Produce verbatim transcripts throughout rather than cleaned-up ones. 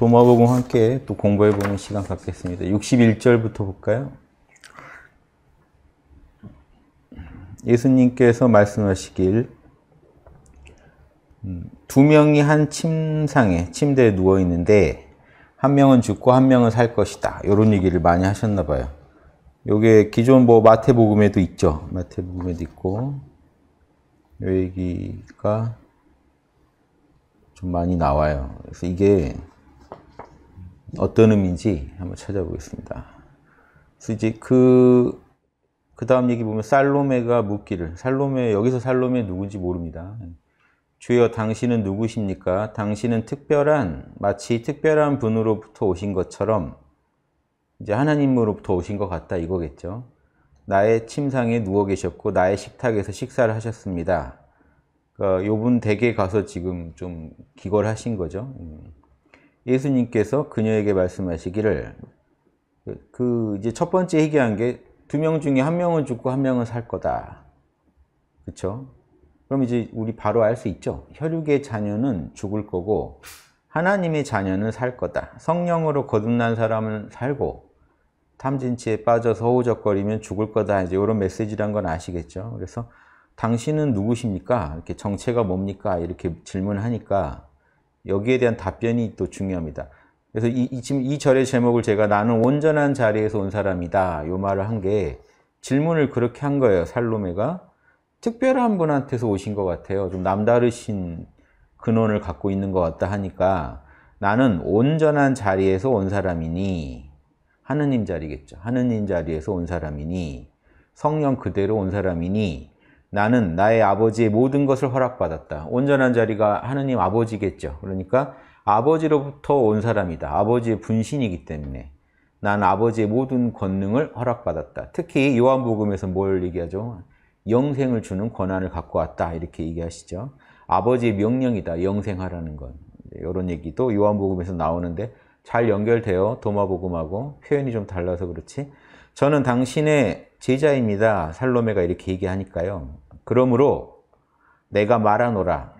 도마복음 함께 또 공부해보는 시간 갖겠습니다. 육십일 절부터 볼까요? 예수님께서 말씀하시길, 두 명이 한 침상에, 침대에 누워있는데 한 명은 죽고 한 명은 살 것이다. 이런 얘기를 많이 하셨나 봐요. 요게 기존 뭐 마태복음에도 있죠. 마태복음에도 있고 요 얘기가 좀 많이 나와요. 그래서 이게 어떤 의미인지 한번 찾아보겠습니다. 그래서 이제 그, 그 다음 얘기 보면 살로매가 묻기를, 살로매, 여기서 살로매 누군지 모릅니다. 주여 당신은 누구십니까? 당신은 특별한, 마치 특별한 분으로부터 오신 것처럼, 이제 하나님으로부터 오신 것 같다 이거겠죠. 나의 침상에 누워 계셨고 나의 식탁에서 식사를 하셨습니다. 그러니까 요분 댁에 가서 지금 좀 기걸하신 거죠. 예수님께서 그녀에게 말씀하시기를, 그 이제 첫 번째 얘기한 게 두 명 중에 한 명은 죽고 한 명은 살 거다. 그렇죠? 그럼 이제 우리 바로 알 수 있죠. 혈육의 자녀는 죽을 거고 하나님의 자녀는 살 거다. 성령으로 거듭난 사람은 살고 탐진치에 빠져서 허우적거리면 죽을 거다. 이제 이런 메시지란 건 아시겠죠. 그래서 당신은 누구십니까? 이렇게 정체가 뭡니까? 이렇게 질문하니까 여기에 대한 답변이 또 중요합니다. 그래서 이, 이, 지금 이 절의 제목을 제가 나는 온전한 자리에서 온 사람이다. 요 말을 한 게 질문을 그렇게 한 거예요. 살로메가 특별한 분한테서 오신 것 같아요. 좀 남다르신 근원을 갖고 있는 것 같다 하니까 나는 온전한 자리에서 온 사람이니, 하느님 자리겠죠. 하느님 자리에서 온 사람이니, 성령 그대로 온 사람이니, 나는 나의 아버지의 모든 것을 허락받았다. 온전한 자리가 하느님 아버지겠죠. 그러니까 아버지로부터 온 사람이다. 아버지의 분신이기 때문에 난 아버지의 모든 권능을 허락받았다. 특히 요한복음에서 뭘 얘기하죠? 영생을 주는 권한을 갖고 왔다. 이렇게 얘기하시죠. 아버지의 명령이다. 영생하라는 건. 이런 얘기도 요한복음에서 나오는데 잘 연결돼요. 도마복음하고 표현이 좀 달라서 그렇지. 저는 당신의 제자입니다. 살로메가 이렇게 얘기하니까요. 그러므로 내가 말하노라.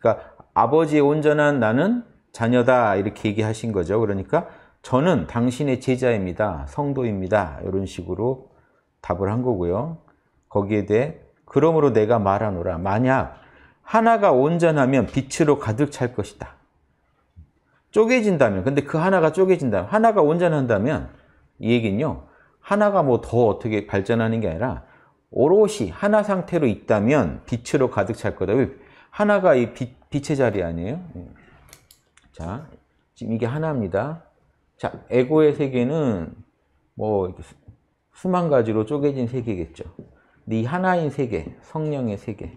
그러니까 아버지의 온전한 나는 자녀다. 이렇게 얘기하신 거죠. 그러니까 저는 당신의 제자입니다. 성도입니다. 이런 식으로 답을 한 거고요. 거기에 대해 그러므로 내가 말하노라. 만약 하나가 온전하면 빛으로 가득 찰 것이다. 쪼개진다면, 근데 그 하나가 쪼개진다면, 하나가 온전한다면 이 얘기는요. 하나가 뭐 더 어떻게 발전하는 게 아니라 오롯이 하나 상태로 있다면 빛으로 가득 찰 거다. 왜? 하나가 이 빛, 빛의 자리 아니에요? 자, 지금 이게 하나입니다. 자, 에고의 세계는 뭐 수만 가지로 쪼개진 세계겠죠. 근데 이 하나인 세계, 성령의 세계.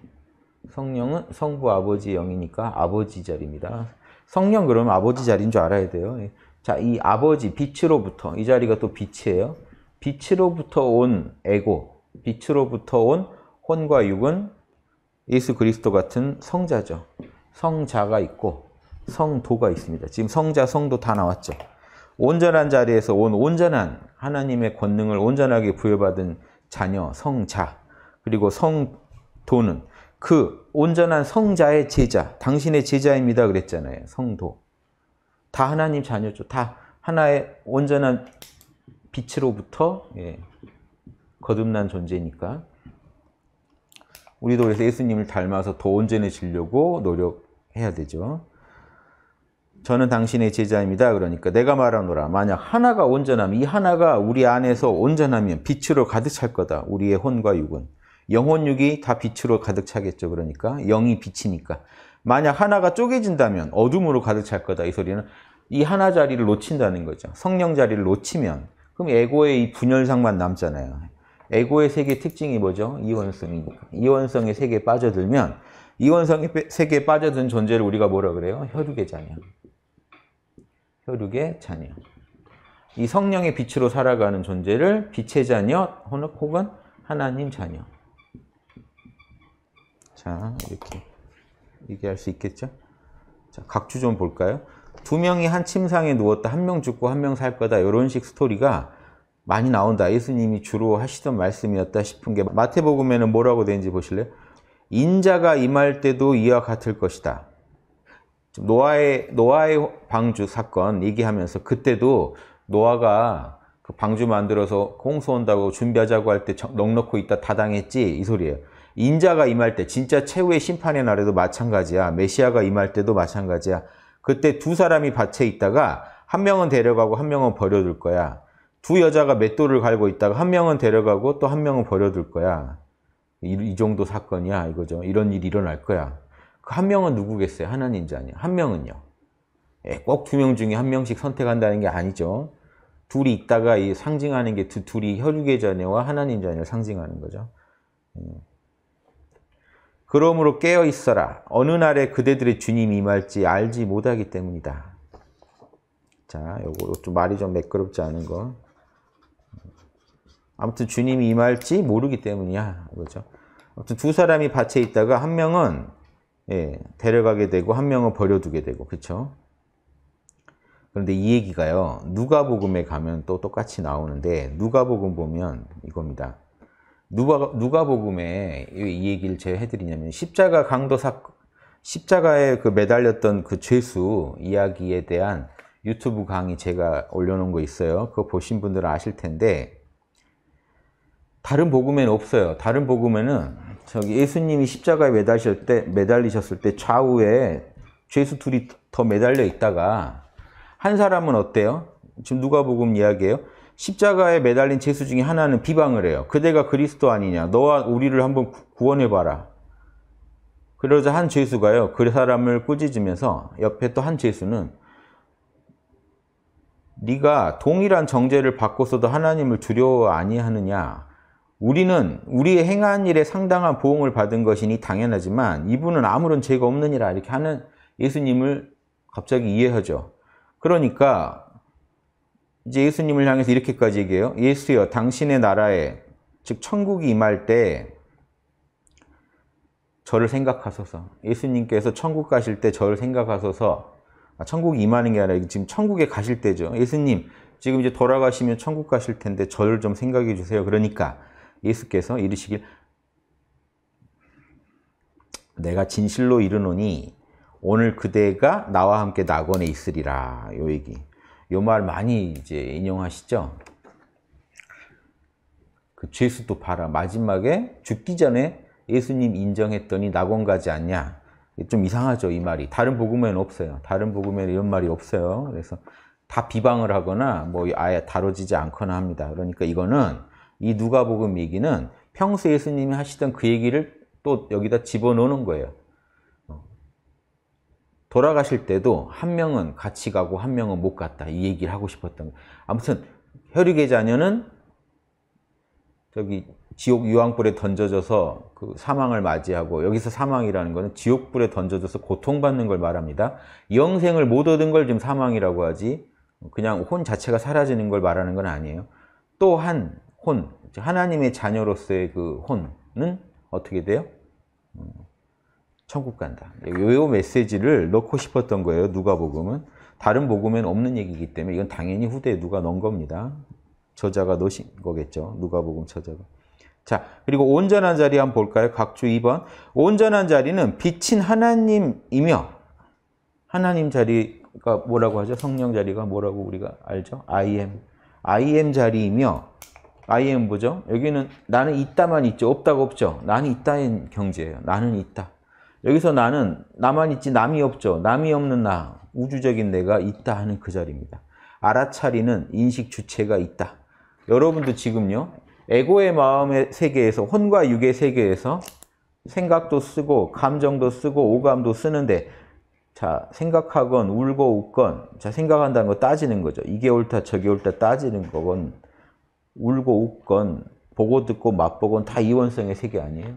성령은 성부 아버지 영이니까 아버지 자리입니다. 성령 그러면 아버지 자리인 줄 알아야 돼요. 자, 이 아버지, 빛으로부터, 이 자리가 또 빛이에요. 빛으로부터 온 에고, 빛으로부터 온 혼과 육은 예수 그리스도 같은 성자죠. 성자가 있고 성도가 있습니다. 지금 성자, 성도 다 나왔죠. 온전한 자리에서 온 온전한 하나님의 권능을 온전하게 부여받은 자녀, 성자, 그리고 성도는 그 온전한 성자의 제자, 당신의 제자입니다 그랬잖아요. 성도. 다 하나님 자녀죠. 다 하나의 온전한 빛으로부터 예, 거듭난 존재니까 우리도 그래서 예수님을 닮아서 더 온전해지려고 노력해야 되죠. 저는 당신의 제자입니다. 그러니까 내가 말하노라. 만약 하나가 온전하면, 이 하나가 우리 안에서 온전하면 빛으로 가득 찰 거다. 우리의 혼과 육은. 영혼 육이 다 빛으로 가득 차겠죠. 그러니까 영이 빛이니까. 만약 하나가 쪼개진다면 어둠으로 가득 찰 거다. 이 소리는 이 하나 자리를 놓친다는 거죠. 성령 자리를 놓치면 그럼 에고의 이 분열상만 남잖아요. 에고의 세계 특징이 뭐죠? 이원성이니까. 이원성의 세계에 빠져들면, 이원성의 세계에 빠져든 존재를 우리가 뭐라 그래요? 혈육의 자녀. 혈육의 자녀. 이 성령의 빛으로 살아가는 존재를 빛의 자녀 혹은 하나님 자녀. 자, 이렇게 얘기할 수 있겠죠? 자, 각주 좀 볼까요? 두 명이 한 침상에 누웠다. 한 명 죽고 한 명 살 거다. 이런 식 스토리가 많이 나온다. 예수님이 주로 하시던 말씀이었다 싶은 게 마태복음에는 뭐라고 되는지 보실래요? 인자가 임할 때도 이와 같을 것이다. 노아의, 노아의 방주 사건 얘기하면서 그때도 노아가 그 방주 만들어서 홍수 온다고 준비하자고 할 때 넉넉히 있다 다 당했지, 이 소리예요. 인자가 임할 때, 진짜 최후의 심판의 날에도 마찬가지야. 메시아가 임할 때도 마찬가지야. 그때 두 사람이 밭에 있다가 한 명은 데려가고 한 명은 버려둘 거야. 두 여자가 맷돌을 갈고 있다가 한 명은 데려가고 또 한 명은 버려둘 거야. 이, 이 정도 사건이야, 이거죠. 이런 일이 일어날 거야. 그 한 명은 누구겠어요? 하나님 자녀. 한 명은요. 꼭 두 명 중에 한 명씩 선택한다는 게 아니죠. 둘이 있다가 이 상징하는 게 두, 둘이 혈육의 자녀와 하나님 자녀를 상징하는 거죠. 그러므로 깨어 있어라. 어느 날에 그대들의 주님이 임할지 알지 못하기 때문이다. 자, 요거 좀 말이 좀 매끄럽지 않은 거. 아무튼 주님이 임할지 모르기 때문이야, 그렇죠? 아무튼 두 사람이 밭에 있다가 한 명은 예, 데려가게 되고 한 명은 버려두게 되고, 그렇죠? 그런데 이 얘기가요, 누가복음에 가면 또 똑같이 나오는데, 누가복음 보면 이겁니다. 누가, 누가복음에 이 얘기를 제가 해드리냐면, 십자가 강도 사건, 십자가에 그 매달렸던 그 죄수 이야기에 대한 유튜브 강의 제가 올려놓은 거 있어요. 그거 보신 분들은 아실 텐데, 다른 복음에는 없어요. 다른 복음에는 저기 예수님이 십자가에 매달리셨을 때, 매달리셨을 때 좌우에 죄수 둘이 더 매달려 있다가, 한 사람은 어때요? 지금 누가복음 이야기예요. 십자가에 매달린 죄수 중에 하나는 비방을 해요. 그대가 그리스도 아니냐. 너와 우리를 한번 구원해봐라. 그러자 한 죄수가요, 그 사람을 꾸짖으면서 옆에 또 한 죄수는 네가 동일한 정죄를 받고서도 하나님을 두려워 아니하느냐. 우리는 우리의 행한 일에 상당한 보응을 받은 것이니 당연하지만 이분은 아무런 죄가 없느니라. 이렇게 하는 예수님을 갑자기 이해하죠. 그러니까 이제 예수님을 향해서 이렇게까지 얘기해요. 예수여, 당신의 나라에, 즉 천국이 임할 때 저를 생각하소서. 예수님께서 천국 가실 때 저를 생각하소서. 천국이 임하는 게 아니라 지금 천국에 가실 때죠. 예수님, 지금 이제 돌아가시면 천국 가실 텐데 저를 좀 생각해 주세요. 그러니까 예수께서 이르시길, 내가 진실로 이르노니 오늘 그대가 나와 함께 낙원에 있으리라. 요 얘기. 요 말 많이 이제 인용하시죠? 그 죄수도 봐라. 마지막에 죽기 전에 예수님 인정했더니 낙원 가지 않냐. 좀 이상하죠, 이 말이. 다른 복음에는 없어요. 다른 복음에는 이런 말이 없어요. 그래서 다 비방을 하거나 뭐 아예 다뤄지지 않거나 합니다. 그러니까 이거는, 이 누가복음 얘기는 평소 예수님이 하시던 그 얘기를 또 여기다 집어넣는 거예요. 돌아가실 때도 한 명은 같이 가고 한 명은 못 갔다, 이 얘기를 하고 싶었던 거예요. 아무튼 혈육의 자녀는 저기 지옥 유황불에 던져져서 그 사망을 맞이하고, 여기서 사망이라는 것은 지옥불에 던져져서 고통받는 걸 말합니다. 영생을 못 얻은 걸 지금 사망이라고 하지, 그냥 혼 자체가 사라지는 걸 말하는 건 아니에요. 또 한 혼, 하나님의 자녀로서의 그 혼은 어떻게 돼요? 천국 간다. 요 메시지를 넣고 싶었던 거예요, 누가복음은. 다른 복음에는 없는 얘기이기 때문에 이건 당연히 후대에 누가 넣은 겁니다. 저자가 넣으신 거겠죠, 누가복음 저자가. 자, 그리고 온전한 자리 한번 볼까요? 각주 이 번. 온전한 자리는 빛인 하나님이며, 하나님 자리가 뭐라고 하죠? 성령 자리가 뭐라고 우리가 알죠? I am. I am 자리이며, I am 뭐죠? 여기는 나는 있다만 있죠. 없다고 없죠. 나는 있다인 경제예요. 나는 있다. 여기서 나는 나만 있지 남이 없죠. 남이 없는 나, 우주적인 내가 있다 하는 그 자리입니다. 알아차리는 인식 주체가 있다. 여러분도 지금요, 에고의 마음의 세계에서, 혼과 육의 세계에서 생각도 쓰고 감정도 쓰고 오감도 쓰는데, 자, 생각하건 울고 웃건, 자, 생각한다는 거 따지는 거죠. 이게 옳다 저게 옳다 따지는 거건, 울고 웃건, 보고 듣고 맛보건 다 이원성의 세계 아니에요?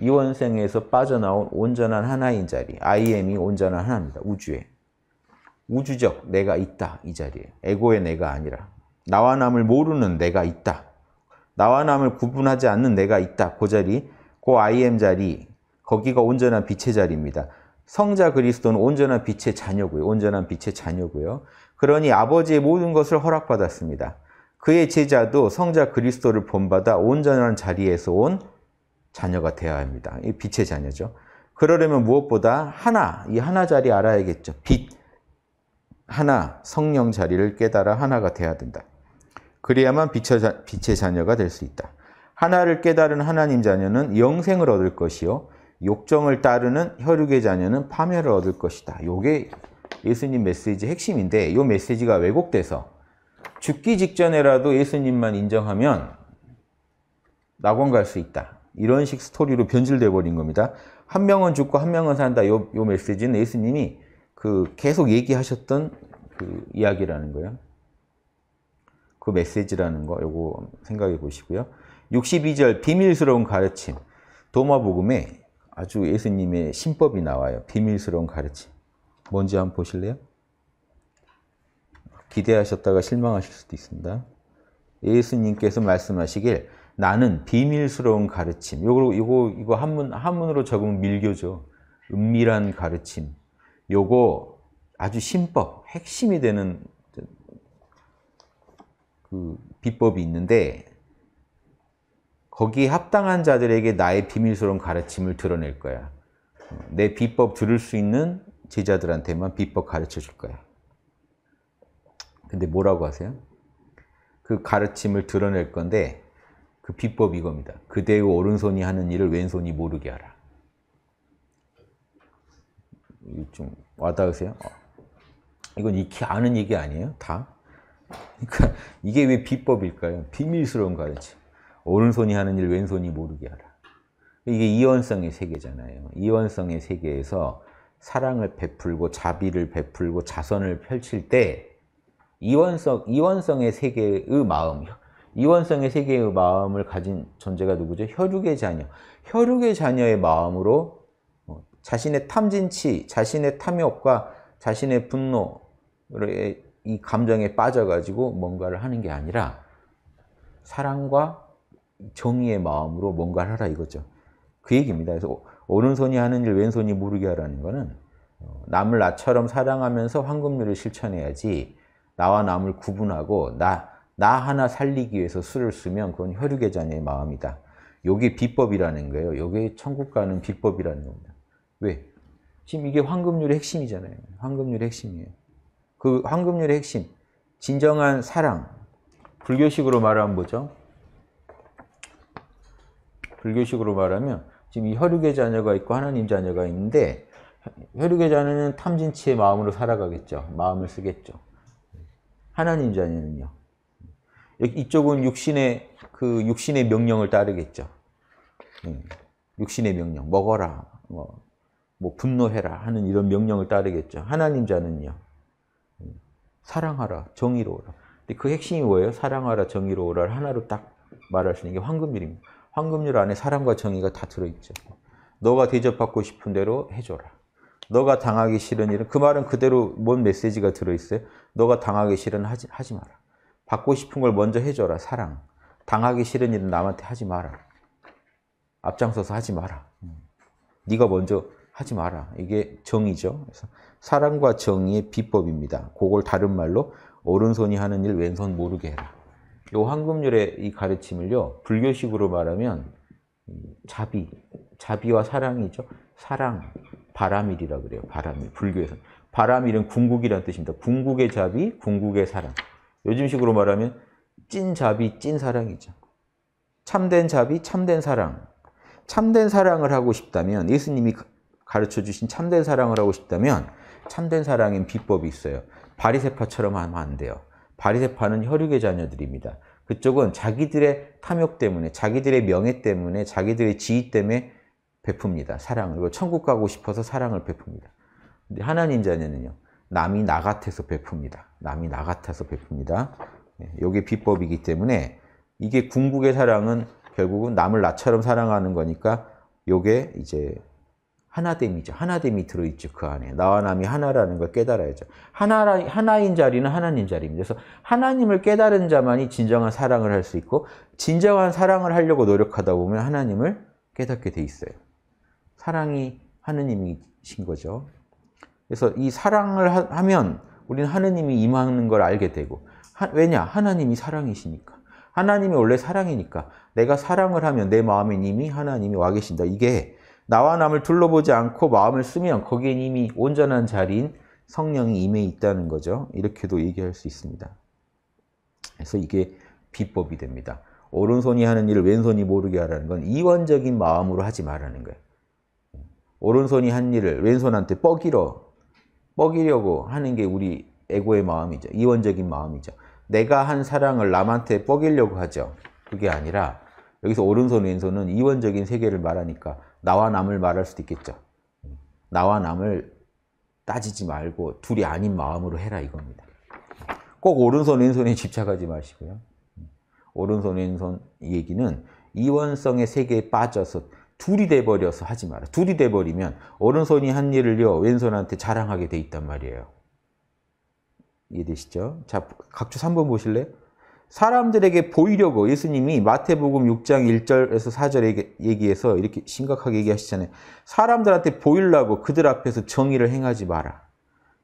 이원생에서 빠져나온 온전한 하나인 자리, I am이 온전한 하나입니다. 우주에. 우주적 내가 있다, 이 자리에. 에고의 내가 아니라 나와 남을 모르는 내가 있다. 나와 남을 구분하지 않는 내가 있다. 그 자리, 그 I am 자리, 거기가 온전한 빛의 자리입니다. 성자 그리스도는 온전한 빛의 자녀고요. 온전한 빛의 자녀고요. 그러니 아버지의 모든 것을 허락받았습니다. 그의 제자도 성자 그리스도를 본받아 온전한 자리에서 온 자녀가 되어야 합니다. 이 빛의 자녀죠. 그러려면 무엇보다 하나, 이 하나 자리 알아야겠죠. 빛, 하나, 성령 자리를 깨달아 하나가 돼야 된다. 그래야만 빛의 자녀가 될 수 있다. 하나를 깨달은 하나님 자녀는 영생을 얻을 것이요, 욕정을 따르는 혈육의 자녀는 파멸을 얻을 것이다. 이게 예수님 메시지의 핵심인데, 이 메시지가 왜곡돼서 죽기 직전에라도 예수님만 인정하면 낙원 갈 수 있다, 이런 식 스토리로 변질돼 버린 겁니다. 한 명은 죽고 한 명은 산다, 요, 요 메시지는 예수님이 그 계속 얘기하셨던 그 이야기라는 거예요. 그 메시지라는 거, 요거 생각해 보시고요. 육십이 절 비밀스러운 가르침. 도마복음에 아주 예수님의 신법이 나와요. 비밀스러운 가르침. 뭔지 한번 보실래요? 기대하셨다가 실망하실 수도 있습니다. 예수님께서 말씀하시길 나는 비밀스러운 가르침. 요거 요거 이거 한문 한문으로 적으면 밀교죠. 은밀한 가르침. 요거 아주 신법, 핵심이 되는 그 비법이 있는데 거기에 합당한 자들에게 나의 비밀스러운 가르침을 드러낼 거야. 내 비법 들을 수 있는 제자들한테만 비법 가르쳐 줄 거야. 근데 뭐라고 하세요? 그 가르침을 드러낼 건데 그 비법이 이겁니다. 그대의 오른손이 하는 일을 왼손이 모르게 하라. 좀 와닿으세요? 이건 익히 아는 얘기 아니에요? 다? 그러니까 이게 왜 비법일까요? 비밀스러운 가르침. 오른손이 하는 일 왼손이 모르게 하라. 이게 이원성의 세계잖아요. 이원성의 세계에서 사랑을 베풀고 자비를 베풀고 자선을 펼칠 때 이원성, 이원성의 세계의 마음, 이원성의 세계의 마음을 가진 존재가 누구죠? 혈육의 자녀. 혈육의 자녀의 마음으로 자신의 탐진치, 자신의 탐욕과 자신의 분노를 이 감정에 빠져가지고 뭔가를 하는 게 아니라 사랑과 정의의 마음으로 뭔가를 하라 이거죠. 그 얘기입니다. 그래서 오른손이 하는 일 왼손이 모르게 하라는 거는 남을 나처럼 사랑하면서 황금률을 실천해야지 나와 남을 구분하고 나, 나 하나 살리기 위해서 술을 쓰면 그건 혈육의 자녀의 마음이다. 요게 비법이라는 거예요. 요게 천국 가는 비법이라는 겁니다. 왜? 지금 이게 황금률의 핵심이잖아요. 황금률의 핵심이에요. 그 황금률의 핵심, 진정한 사랑, 불교식으로 말하면 뭐죠? 불교식으로 말하면 지금 이 혈육의 자녀가 있고 하나님 자녀가 있는데 혈육의 자녀는 탐진치의 마음으로 살아가겠죠. 마음을 쓰겠죠. 하나님 자녀는요. 이쪽은 육신의, 그 육신의 명령을 따르겠죠. 육신의 명령, 먹어라, 뭐, 뭐 분노해라 하는 이런 명령을 따르겠죠. 하나님 자녀는요. 사랑하라, 정의로우라. 근데 그 핵심이 뭐예요? 사랑하라, 정의로우라를 하나로 딱 말할 수 있는 게 황금률입니다. 황금률 안에 사랑과 정의가 다 들어있죠. 너가 대접받고 싶은 대로 해줘라. 너가 당하기 싫은 일은, 그 말은 그대로 뭔 메시지가 들어있어요? 너가 당하기 싫은 하지, 하지 마라. 받고 싶은 걸 먼저 해줘라, 사랑. 당하기 싫은 일은 남한테 하지 마라. 앞장서서 하지 마라. 네가 먼저 하지 마라. 이게 정의죠. 그래서 사랑과 정의의 비법입니다. 그걸 다른 말로 오른손이 하는 일 왼손 모르게 해라. 이 황금률의 이 가르침을요, 불교식으로 말하면 자비, 자비와 사랑이죠. 사랑, 바라밀이라 그래요. 바라밀, 불교에서 바라밀은 궁극이라는 뜻입니다. 궁극의 자비, 궁극의 사랑. 요즘식으로 말하면 찐 자비, 찐 사랑이죠. 참된 자비, 참된 사랑. 참된 사랑을 하고 싶다면, 예수님이 가르쳐 주신 참된 사랑을 하고 싶다면 참된 사랑엔 비법이 있어요. 바리새파처럼 하면 안 돼요. 바리새파는 혈육의 자녀들입니다. 그쪽은 자기들의 탐욕 때문에, 자기들의 명예 때문에, 자기들의 지위 때문에 베풉니다. 사랑을. 그리고 천국 가고 싶어서 사랑을 베풉니다. 근데 하나님 자녀는요. 남이 나 같아서 베풉니다. 남이 나 같아서 베풉니다. 이게 비법이기 때문에 이게 궁극의 사랑은 결국은 남을 나처럼 사랑하는 거니까 이게 이제 하나됨이죠. 하나됨이 들어있죠. 그 안에. 나와 남이 하나라는 걸 깨달아야죠. 하나, 하나인 자리는 하나님 자리입니다. 그래서 하나님을 깨달은 자만이 진정한 사랑을 할 수 있고, 진정한 사랑을 하려고 노력하다 보면 하나님을 깨닫게 돼 있어요. 사랑이 하느님이신 거죠. 그래서 이 사랑을 하, 하면 우리는 하느님이 임하는 걸 알게 되고, 하, 왜냐? 하나님이 사랑이시니까. 하나님이 원래 사랑이니까. 내가 사랑을 하면 내 마음에 이미 하나님이 와 계신다. 이게 나와 남을 둘러보지 않고 마음을 쓰면 거기엔 이미 온전한 자리인 성령이 임해 있다는 거죠. 이렇게도 얘기할 수 있습니다. 그래서 이게 비법이 됩니다. 오른손이 하는 일을 왼손이 모르게 하라는 건 이원적인 마음으로 하지 말라는 거예요. 오른손이 한 일을 왼손한테 뻐기러, 뻐기려고 하는 게 우리 에고의 마음이죠. 이원적인 마음이죠. 내가 한 사랑을 남한테 뻐기려고 하죠. 그게 아니라 여기서 오른손, 왼손은 이원적인 세계를 말하니까 나와 남을 말할 수도 있겠죠. 나와 남을 따지지 말고 둘이 아닌 마음으로 해라 이겁니다. 꼭 오른손, 왼손에 집착하지 마시고요. 오른손, 왼손 얘기는 이원성의 세계에 빠져서 둘이 돼버려서 하지 마라. 둘이 돼버리면 오른손이 한 일을요, 왼손한테 자랑하게 돼 있단 말이에요. 이해되시죠? 자, 각주 삼 번 보실래요? 사람들에게 보이려고 예수님이 마태복음 육 장 일 절에서 사 절에 얘기해서 이렇게 심각하게 얘기하시잖아요. 사람들한테 보이려고 그들 앞에서 정의를 행하지 마라.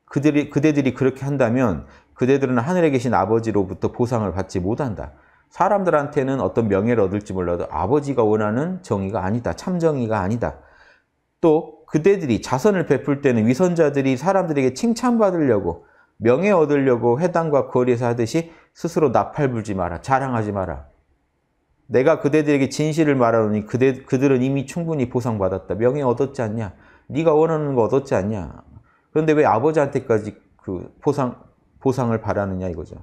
그들이, 그대들이 그렇게 한다면 그대들은 하늘에 계신 아버지로부터 보상을 받지 못한다. 사람들한테는 어떤 명예를 얻을지 몰라도 아버지가 원하는 정의가 아니다. 참정의가 아니다. 또 그대들이 자선을 베풀 때는 위선자들이 사람들에게 칭찬받으려고 명예 얻으려고 회당과 거리에서 하듯이 스스로 나팔불지 마라. 자랑하지 마라. 내가 그대들에게 진실을 말하노니 그대, 그들은 이미 충분히 보상받았다. 명예 얻었지 않냐? 네가 원하는 거 얻었지 않냐? 그런데 왜 아버지한테까지 그 보상, 보상을 바라느냐 이거죠.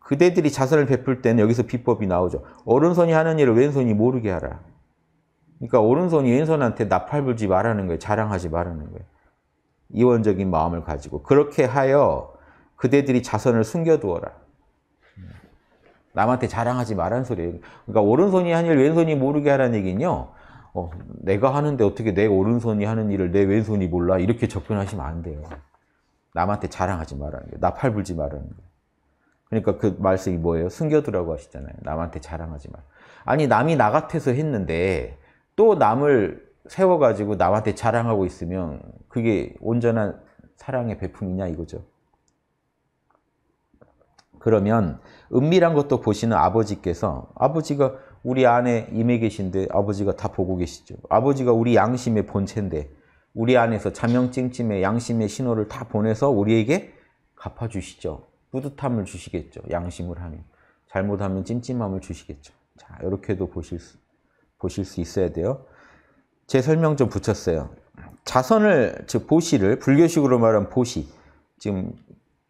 그대들이 자선을 베풀 때는 여기서 비법이 나오죠. 오른손이 하는 일을 왼손이 모르게 하라. 그러니까 오른손이 왼손한테 나팔불지 말라는 거예요. 자랑하지 말라는 거예요. 이원적인 마음을 가지고 그렇게 하여 그대들이 자선을 숨겨두어라. 남한테 자랑하지 말란 소리예요. 그러니까 오른손이 한 일 왼손이 모르게 하라는 얘기는요. 어, 내가 하는데 어떻게 내 오른손이 하는 일을 내 왼손이 몰라. 이렇게 접근하시면 안 돼요. 남한테 자랑하지 말라는 거예요. 나팔불지 말라는 거예요. 그러니까 그 말씀이 뭐예요? 숨겨두라고 하시잖아요. 남한테 자랑하지 마. 아니 남이 나 같아서 했는데 또 남을 세워가지고 남한테 자랑하고 있으면 그게 온전한 사랑의 베품이냐 이거죠. 그러면 은밀한 것도 보시는 아버지께서, 아버지가 우리 안에 임해 계신데 아버지가 다 보고 계시죠. 아버지가 우리 양심의 본체인데 우리 안에서 자명찜찜의 양심의 신호를 다 보내서 우리에게 갚아주시죠. 뿌듯함을 주시겠죠. 양심을 하면. 잘못하면 찜찜함을 주시겠죠. 자, 이렇게도 보실 수, 보실 수 있어야 돼요. 제 설명 좀 붙였어요. 자선을, 즉 보시를 불교식으로 말하면 보시. 지금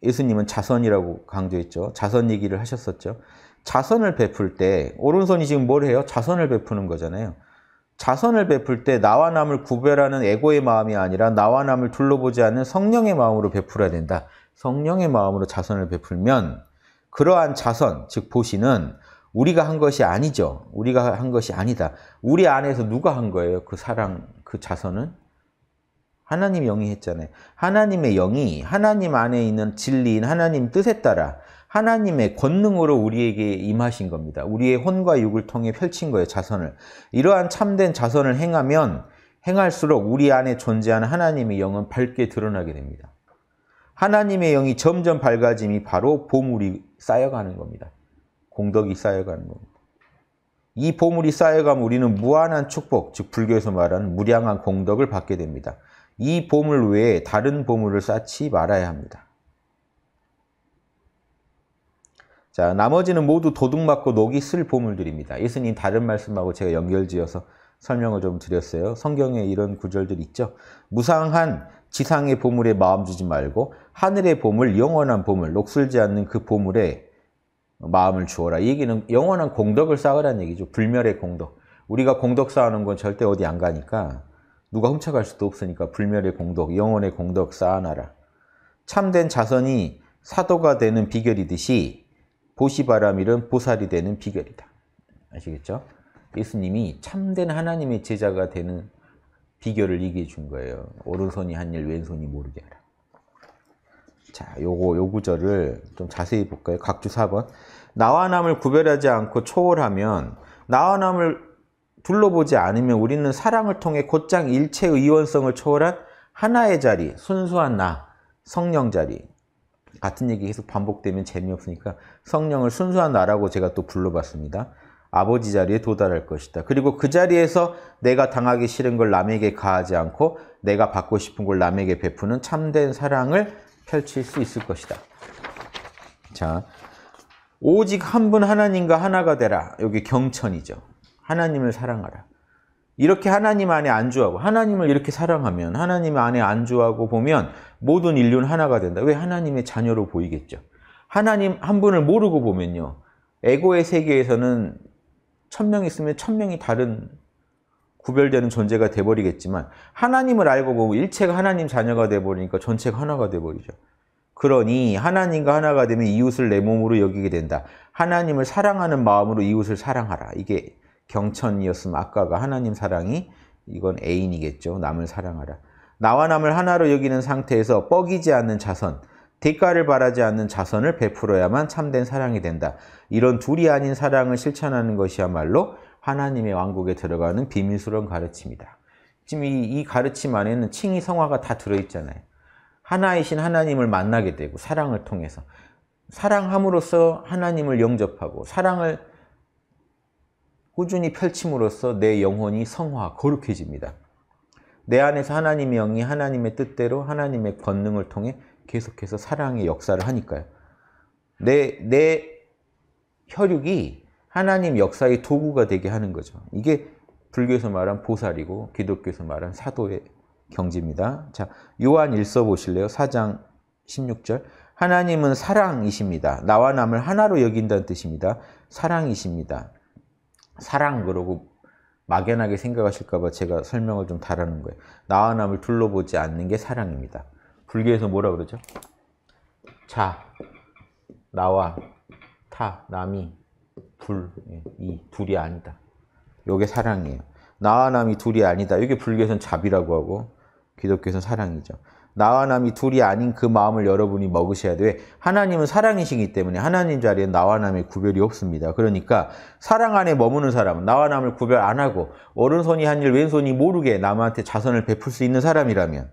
예수님은 자선이라고 강조했죠. 자선 얘기를 하셨었죠. 자선을 베풀 때 오른손이 지금 뭘 해요? 자선을 베푸는 거잖아요. 자선을 베풀 때 나와 남을 구별하는 에고의 마음이 아니라 나와 남을 둘러보지 않는 성령의 마음으로 베풀어야 된다. 성령의 마음으로 자선을 베풀면 그러한 자선, 즉 보시는 우리가 한 것이 아니죠. 우리가 한 것이 아니다. 우리 안에서 누가 한 거예요? 그 사랑, 그 자선은? 하나님 영이 했잖아요. 하나님의 영이 하나님 안에 있는 진리인 하나님 뜻에 따라 하나님의 권능으로 우리에게 임하신 겁니다. 우리의 혼과 육을 통해 펼친 거예요, 자선을. 이러한 참된 자선을 행하면 행할수록 우리 안에 존재하는 하나님의 영은 밝게 드러나게 됩니다. 하나님의 영이 점점 밝아짐이 바로 보물이 쌓여가는 겁니다. 공덕이 쌓여가는 겁니다. 이 보물이 쌓여가면 우리는 무한한 축복, 즉 불교에서 말하는 무량한 공덕을 받게 됩니다. 이 보물 외에 다른 보물을 쌓지 말아야 합니다. 자, 나머지는 모두 도둑맞고 녹이 쓸 보물들입니다. 예수님 다른 말씀하고 제가 연결지어서 설명을 좀 드렸어요. 성경에 이런 구절들 있죠. 무상한 지상의 보물에 마음 주지 말고 하늘의 보물, 영원한 보물, 녹슬지 않는 그 보물에 마음을 주어라. 이 얘기는 영원한 공덕을 쌓으라는 얘기죠. 불멸의 공덕. 우리가 공덕 쌓아놓은 건 절대 어디 안 가니까 누가 훔쳐갈 수도 없으니까 불멸의 공덕, 영원의 공덕 쌓아놔라. 참된 자선이 사도가 되는 비결이듯이 보시바라밀은 보살이 되는 비결이다. 아시겠죠? 예수님이 참된 하나님의 제자가 되는 비결을 얘기해 준 거예요. 오른손이 한 일, 왼손이 모르게 하라. 자, 요거, 요 구절을 좀 자세히 볼까요? 각주 사 번. 나와 남을 구별하지 않고 초월하면, 나와 남을 둘러보지 않으면 우리는 사랑을 통해 곧장 일체의 이원성을 초월한 하나의 자리, 순수한 나, 성령 자리. 같은 얘기 계속 반복되면 재미없으니까 성령을 순수한 나라고 제가 또 불러봤습니다. 아버지 자리에 도달할 것이다. 그리고 그 자리에서 내가 당하기 싫은 걸 남에게 가하지 않고 내가 받고 싶은 걸 남에게 베푸는 참된 사랑을 펼칠 수 있을 것이다. 자, 오직 한 분 하나님과 하나가 되라. 여기 경천이죠. 하나님을 사랑하라. 이렇게 하나님 안에 안주하고, 하나님을 이렇게 사랑하면, 하나님 안에 안주하고 보면 모든 인류는 하나가 된다. 왜? 하나님의 자녀로 보이겠죠. 하나님 한 분을 모르고 보면요, 에고의 세계에서는 천명 있으면 천명이 다른 구별되는 존재가 돼버리겠지만, 하나님을 알고 보면 일체가 하나님 자녀가 돼버리니까 전체가 하나가 돼버리죠. 그러니 하나님과 하나가 되면 이웃을 내 몸으로 여기게 된다. 하나님을 사랑하는 마음으로 이웃을 사랑하라. 이게 경천이었으면 아까가 하나님 사랑이, 이건 애인이겠죠. 남을 사랑하라. 나와 남을 하나로 여기는 상태에서 뻐기지 않는 자선, 대가를 바라지 않는 자선을 베풀어야만 참된 사랑이 된다. 이런 둘이 아닌 사랑을 실천하는 것이야말로 하나님의 왕국에 들어가는 비밀스러운 가르침이다. 지금 이, 이 가르침 안에는 칭의 성화가 다 들어있잖아요. 하나이신 하나님을 만나게 되고, 사랑을 통해서 사랑함으로써 하나님을 영접하고, 사랑을 꾸준히 펼침으로써 내 영혼이 성화, 거룩해집니다. 내 안에서 하나님의 영이 하나님의 뜻대로 하나님의 권능을 통해 계속해서 사랑의 역사를 하니까요. 내, 내 혈육이 하나님 역사의 도구가 되게 하는 거죠. 이게 불교에서 말한 보살이고 기독교에서 말한 사도의 경지입니다. 자, 요한 일서 보실래요? 사 장 십육 절. 하나님은 사랑이십니다. 나와 남을 하나로 여긴다는 뜻입니다. 사랑이십니다. 사랑, 그러고 막연하게 생각하실까 봐 제가 설명을 좀 달하는 거예요. 나와 남을 둘러보지 않는 게 사랑입니다. 불교에서 뭐라 그러죠? 자, 나와, 타, 남이, 불, 이 둘이 아니다. 요게 사랑이에요. 나와 남이 둘이 아니다. 이게 불교에서는 자비라고 하고 기독교에서는 사랑이죠. 나와 남이 둘이 아닌 그 마음을 여러분이 먹으셔야 돼. 하나님은 사랑이시기 때문에 하나님 자리에 나와 남의 구별이 없습니다. 그러니까 사랑 안에 머무는 사람은 나와 남을 구별 안 하고 오른손이 한 일 왼손이 모르게 남한테 자선을 베풀 수 있는 사람이라면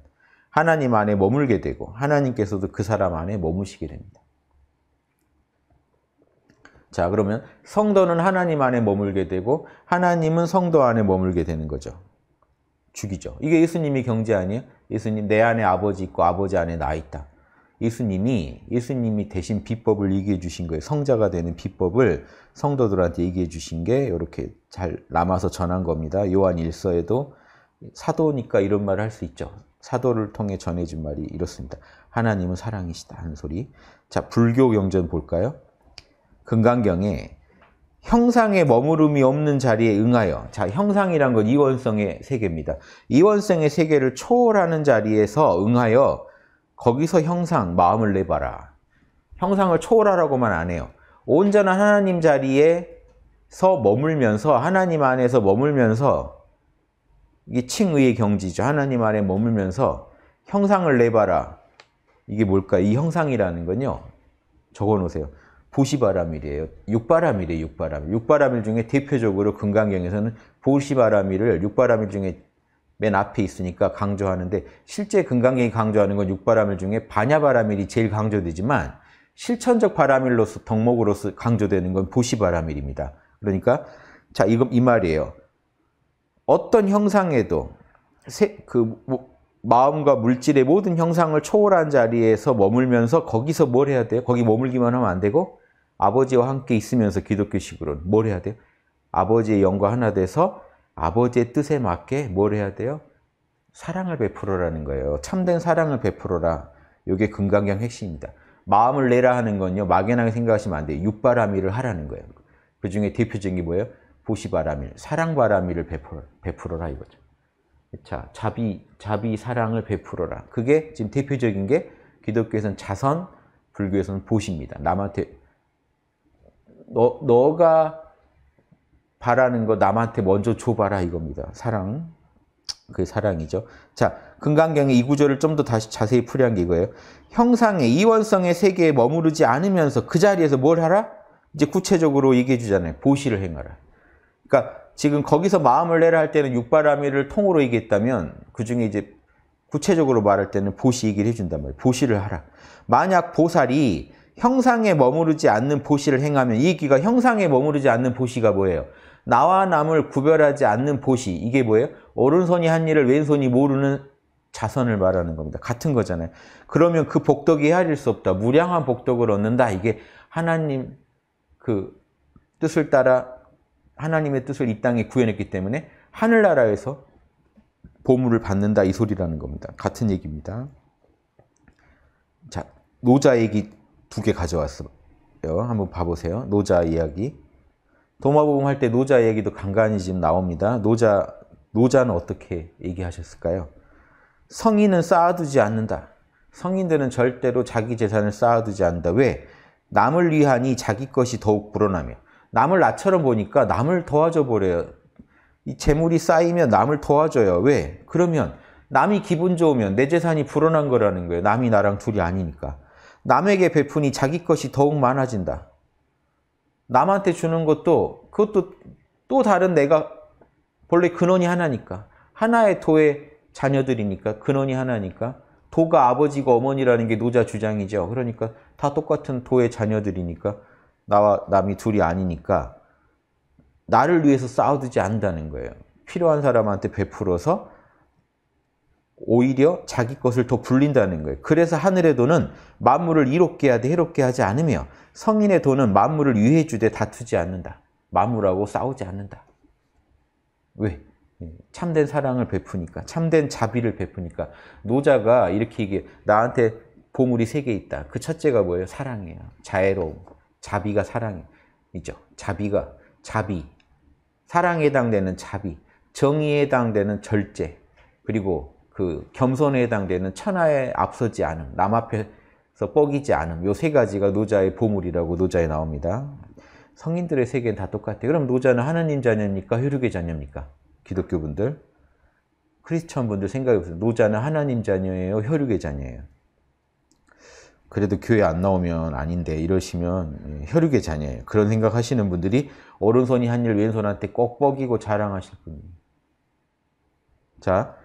하나님 안에 머물게 되고 하나님께서도 그 사람 안에 머무시게 됩니다. 자, 그러면 성도는 하나님 안에 머물게 되고 하나님은 성도 안에 머물게 되는 거죠. 죽이죠. 이게 예수님이 경제 아니에요? 예수님, 내 안에 아버지 있고 아버지 안에 나 있다. 예수님이 예수님이 대신 비법을 얘기해 주신 거예요. 성자가 되는 비법을 성도들한테 얘기해 주신 게 이렇게 잘 남아서 전한 겁니다. 요한 일서에도 사도니까 이런 말을 할 수 있죠. 사도를 통해 전해준 말이 이렇습니다. 하나님은 사랑이시다 하는 소리. 자, 불교 경전 볼까요? 금강경에 형상에 머무름이 없는 자리에 응하여. 자, 형상이란 건 이원성의 세계입니다. 이원성의 세계를 초월하는 자리에서 응하여 거기서 형상, 마음을 내봐라. 형상을 초월하라고만 안 해요. 온전한 하나님 자리에서 머물면서, 하나님 안에서 머물면서, 이게 칭의의 경지죠. 하나님 안에 머물면서 형상을 내봐라. 이게 뭘까? 이 형상이라는 건요, 적어놓으세요. 보시바라밀이에요. 육바라밀이에요. 육바라밀. 육바라밀 중에 대표적으로 금강경에서는 보시바라밀을 육바라밀 중에 맨 앞에 있으니까 강조하는데, 실제 금강경이 강조하는 건 육바라밀 중에 반야바라밀이 제일 강조되지만 실천적 바라밀로서, 덕목으로서 강조되는 건 보시바라밀입니다. 그러니까 자, 이거 이 말이에요. 어떤 형상에도 세, 그 뭐, 마음과 물질의 모든 형상을 초월한 자리에서 머물면서 거기서 뭘 해야 돼요? 거기 머물기만 하면 안 되고 아버지와 함께 있으면서, 기독교식으로는 뭘 해야 돼요? 아버지의 영과 하나 돼서 아버지의 뜻에 맞게 뭘 해야 돼요? 사랑을 베풀어라는 거예요. 참된 사랑을 베풀어라. 이게 금강경 핵심입니다. 마음을 내라 하는 건요, 막연하게 생각하시면 안 돼요. 육바라밀을 하라는 거예요. 그 중에 대표적인 게 뭐예요? 보시바라밀, 사랑바라밀을 베풀어, 베풀어라 이거죠. 자, 자비, 자비 사랑을 베풀어라. 그게 지금 대표적인 게 기독교에서는 자선, 불교에서는 보시입니다. 남한테, 너, 너가 바라는 거 남한테 먼저 줘봐라 이겁니다. 사랑, 그게 사랑이죠. 자, 금강경의 이 구절을 좀 더 다시 자세히 풀이한 게 이거예요. 형상의 이원성의 세계에 머무르지 않으면서 그 자리에서 뭘 하라? 이제 구체적으로 얘기해 주잖아요. 보시를 행하라. 그러니까 지금 거기서 마음을 내라 할 때는 육바라밀을 통으로 얘기했다면 그 중에 이제 구체적으로 말할 때는 보시 얘기를 해준단 말이에요. 보시를 하라. 만약 보살이 형상에 머무르지 않는 보시를 행하면, 이 귀가 형상에 머무르지 않는 보시가 뭐예요? 나와 남을 구별하지 않는 보시. 이게 뭐예요? 오른손이 한 일을 왼손이 모르는 자선을 말하는 겁니다. 같은 거잖아요. 그러면 그 복덕이 헤아릴 수 없다. 무량한 복덕을 얻는다. 이게 하나님 그 뜻을 따라 하나님의 뜻을 이 땅에 구현했기 때문에 하늘나라에서 보물을 받는다. 이 소리라는 겁니다. 같은 얘기입니다. 자, 노자 얘기 두 개 가져왔어요. 한번 봐보세요. 노자 이야기. 도마복음 할 때 노자 얘기도 간간히 지금 나옵니다. 노자, 노자는 어떻게 얘기하셨을까요? 성인은 쌓아두지 않는다. 성인들은 절대로 자기 재산을 쌓아두지 않는다. 왜? 남을 위하니 자기 것이 더욱 불어나며. 남을 나처럼 보니까 남을 도와줘 보래요. 이 재물이 쌓이면 남을 도와줘요. 왜? 그러면 남이 기분 좋으면 내 재산이 불어난 거라는 거예요. 남이 나랑 둘이 아니니까. 남에게 베푸니 자기 것이 더욱 많아진다. 남한테 주는 것도 그것도 또 다른 내가 본래 근원이 하나니까, 하나의 도의 자녀들이니까, 근원이 하나니까, 도가 아버지고 어머니라는 게 노자 주장이죠. 그러니까 다 똑같은 도의 자녀들이니까 나와 남이 둘이 아니니까 나를 위해서 싸워두지 않는다는 거예요. 필요한 사람한테 베풀어서 오히려 자기 것을 더 불린다는 거예요. 그래서 하늘의 도는 만물을 이롭게 하되 해롭게 하지 않으며 성인의 도는 만물을 위해 주되 다투지 않는다. 만물하고 싸우지 않는다. 왜? 참된 사랑을 베푸니까, 참된 자비를 베푸니까. 노자가 이렇게 얘기해요. 나한테 보물이 세 개 있다. 그 첫째가 뭐예요? 사랑이에요. 자애로움. 자비가 사랑이죠. 자비가 자비. 사랑에 해당되는 자비. 정의에 해당되는 절제. 그리고 그 겸손에 해당되는 천하에 앞서지 않음, 남 앞에서 뻐기지 않음, 요 세 가지가 노자의 보물이라고 노자에 나옵니다. 성인들의 세계는 다 똑같아요. 그럼 노자는 하나님 자녀입니까? 혈육의 자녀입니까? 기독교분들, 크리스천분들 생각해보세요. 노자는 하나님 자녀예요? 혈육의 자녀예요? 그래도 교회 안 나오면 아닌데 이러시면 혈육의 자녀예요. 그런 생각하시는 분들이 오른손이 한 일 왼손한테 꼭 뻐기고 자랑하실 분이에요. 자,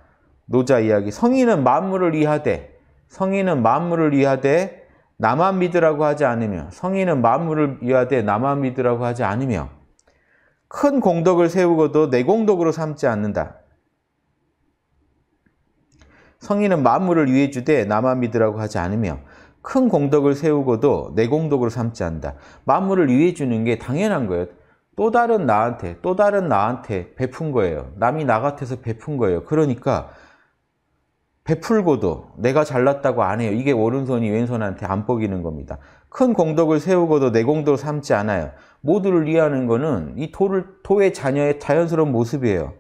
노자 이야기. 성인은 만물을 위하되, 성인은 만물을 위하되 나만 믿으라고 하지 않으며, 성인은 만물을 위하되 나만 믿으라고 하지 않으며, 큰 공덕을 세우고도 내 공덕으로 삼지 않는다. 성인은 만물을 위해 주되 나만 믿으라고 하지 않으며, 큰 공덕을 세우고도 내 공덕으로 삼지 않는다. 만물을 위해 주는 게 당연한 거예요. 또 다른 나한테, 또 다른 나한테 베푼 거예요. 남이 나 같아서 베푼 거예요. 그러니까 베풀고도 내가 잘났다고 안 해요. 이게 오른손이 왼손한테 안 뻐기는 겁니다. 큰 공덕을 세우고도 내 공덕을 삼지 않아요. 모두를 위하는 거는 이 도를, 도의 자녀의 자연스러운 모습이에요.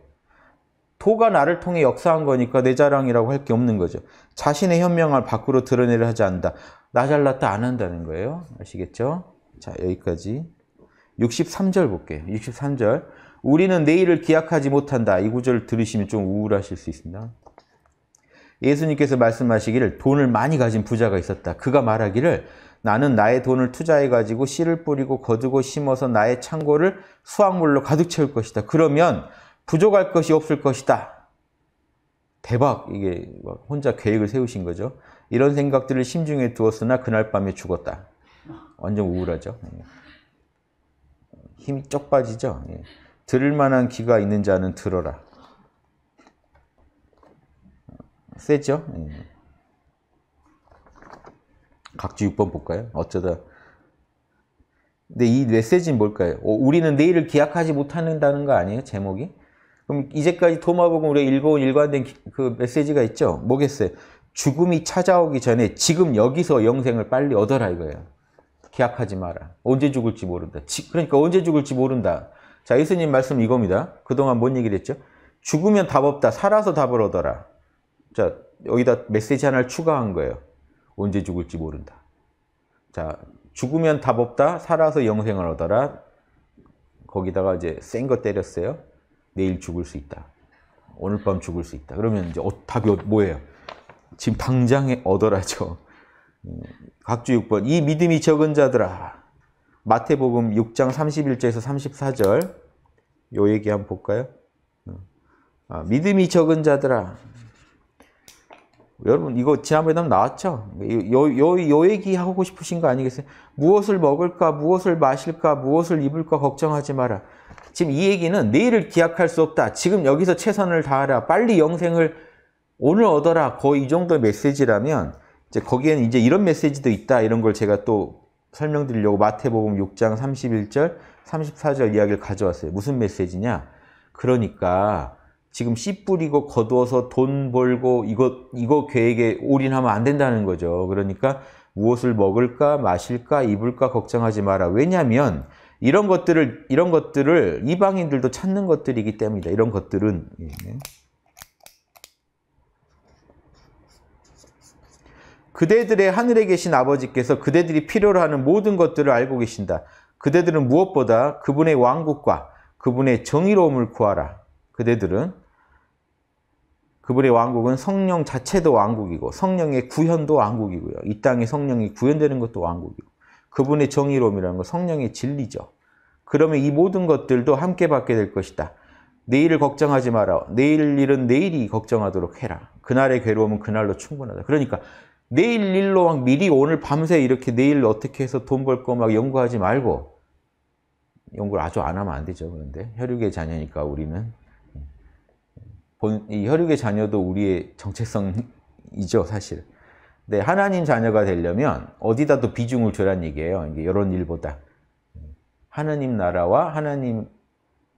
도가 나를 통해 역사한 거니까 내 자랑이라고 할 게 없는 거죠. 자신의 현명함을 밖으로 드러내려 하지 않는다. 나 잘났다 안 한다는 거예요. 아시겠죠? 자, 여기까지. 육십삼 절 볼게요. 육십삼 절. 우리는 내일을 기약하지 못한다. 이 구절을 들으시면 좀 우울하실 수 있습니다. 예수님께서 말씀하시기를 돈을 많이 가진 부자가 있었다. 그가 말하기를 나는 나의 돈을 투자해가지고 씨를 뿌리고 거두고 심어서 나의 창고를 수확물로 가득 채울 것이다. 그러면 부족할 것이 없을 것이다. 대박! 이게 혼자 계획을 세우신 거죠. 이런 생각들을 심중에 두었으나 그날 밤에 죽었다. 완전 우울하죠. 힘이 쩍 빠지죠. 들을 만한 귀가 있는 자는 들어라. 세죠? 각주 육 번 볼까요? 어쩌다. 근데 이 메시지는 뭘까요? 오, 우리는 내일을 기약하지 못한다는 거 아니에요? 제목이? 그럼 이제까지 도마복음 우리가 읽어온 일관된 그 메시지가 있죠? 뭐겠어요? 죽음이 찾아오기 전에 지금 여기서 영생을 빨리 얻어라 이거예요. 기약하지 마라. 언제 죽을지 모른다. 그러니까 언제 죽을지 모른다. 자, 예수님 말씀 이겁니다. 그동안 뭔 얘기를 했죠? 죽으면 답 없다. 살아서 답을 얻어라. 자, 여기다 메시지 하나를 추가한 거예요. 언제 죽을지 모른다. 자, 죽으면 답 없다. 살아서 영생을 얻어라. 거기다가 이제 센 거 때렸어요. 내일 죽을 수 있다. 오늘 밤 죽을 수 있다. 그러면 이제 어, 답이 뭐예요? 지금 당장에 얻어라죠. 각주 육 번. 이 믿음이 적은 자들아. 마태복음 육 장 삼십일 절에서 삼십사 절. 요 얘기 한번 볼까요? 아, 믿음이 적은 자들아. 여러분 이거 지난번에도 나왔죠? 요, 요, 요 얘기하고 싶으신 거 아니겠어요? 무엇을 먹을까, 무엇을 마실까, 무엇을 입을까 걱정하지 마라. 지금 이 얘기는 내일을 기약할 수 없다. 지금 여기서 최선을 다하라. 빨리 영생을 오늘 얻어라. 거의 이 정도 메시지라면 이제 거기에는 이제 이런 메시지도 있다. 이런 걸 제가 또 설명드리려고 마태복음 육 장 삼십일 절 삼십사 절 이야기를 가져왔어요. 무슨 메시지냐? 그러니까 지금 씨 뿌리고 거두어서 돈 벌고 이거 이거 계획에 올인하면 안 된다는 거죠. 그러니까 무엇을 먹을까, 마실까, 입을까 걱정하지 마라. 왜냐하면 이런 것들을 이런 것들을 이방인들도 찾는 것들이기 때문이다. 이런 것들은 그대들의 하늘에 계신 아버지께서 그대들이 필요로 하는 모든 것들을 알고 계신다. 그대들은 무엇보다 그분의 왕국과 그분의 정의로움을 구하라. 그대들은 그분의 왕국은 성령 자체도 왕국이고 성령의 구현도 왕국이고요. 이 땅에 성령이 구현되는 것도 왕국이고 그분의 정의로움이라는 건 성령의 진리죠. 그러면 이 모든 것들도 함께 받게 될 것이다. 내일을 걱정하지 마라. 내일 일은 내일이 걱정하도록 해라. 그날의 괴로움은 그날로 충분하다. 그러니까 내일 일로 막 미리 오늘 밤새 이렇게 내일 어떻게 해서 돈 벌 거 막 연구하지 말고 연구를 아주 안 하면 안 되죠. 그런데 혈육의 자녀니까 우리는 본, 이 혈육의 자녀도 우리의 정체성이죠, 사실. 근데 하나님 자녀가 되려면 어디다 도 비중을 줘란 얘기예요. 이게 이런 일보다 하나님 나라와 하나님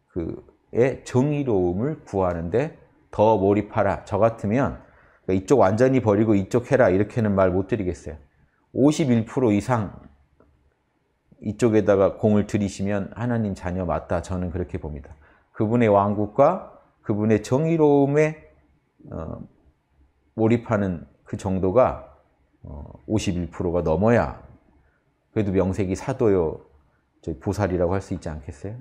그의 정의로움을 구하는데 더 몰입하라. 저 같으면 그러니까 이쪽 완전히 버리고 이쪽 해라 이렇게는 말 못 드리겠어요. 오십일 퍼센트 이상 이쪽에다가 공을 들이시면 하나님 자녀 맞다. 저는 그렇게 봅니다. 그분의 왕국과 그분의 정의로움에 어, 몰입하는 그 정도가 어, 오십일 퍼센트가 넘어야 그래도 명색이 사도요 보살이라고 할 수 있지 않겠어요?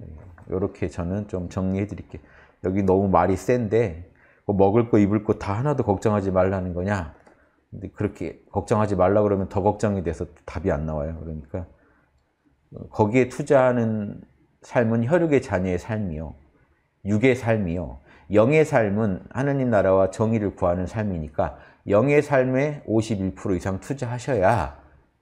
이렇게 저는 좀 정리해 드릴게요. 여기 너무 말이 센데 뭐 먹을 거 입을 거 다 하나도 걱정하지 말라는 거냐? 근데 그렇게 걱정하지 말라 그러면 더 걱정이 돼서 답이 안 나와요. 그러니까 거기에 투자하는 삶은 혈육의 자녀의 삶이요. 육의 삶이요. 영의 삶은 하나님 나라와 정의를 구하는 삶이니까 영의 삶에 오십일 퍼센트 이상 투자하셔야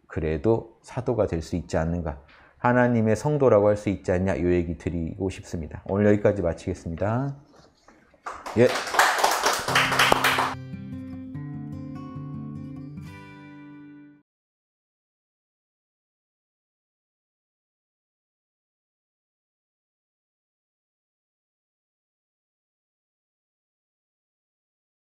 그래도 사도가 될 수 있지 않는가. 하나님의 성도라고 할 수 있지 않냐. 이 얘기 드리고 싶습니다. 오늘 여기까지 마치겠습니다. 예.